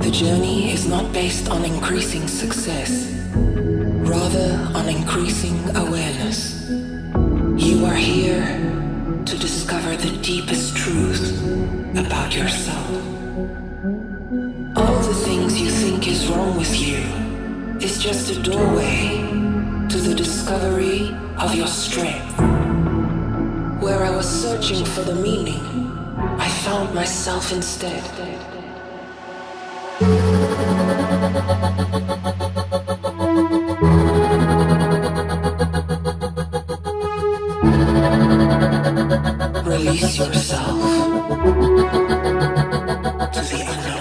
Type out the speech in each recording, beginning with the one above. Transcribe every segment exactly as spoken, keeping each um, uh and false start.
The journey is not based on increasing success, rather on increasing awareness. You are here to discover the deepest truth about yourself. All the things you think is wrong with you is just a doorway to the discovery of your strength. Where I was searching for the meaning, I found myself instead. Release yourself to the unknown.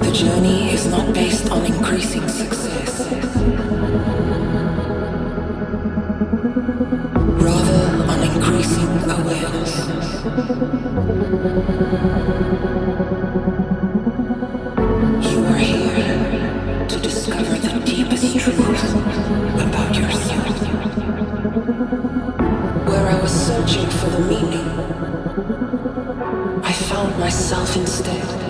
The journey is not based on increasing success, rather on increasing awareness. You are here to discover the deepest truth about yourself. Where I was searching for the meaning, I found myself instead.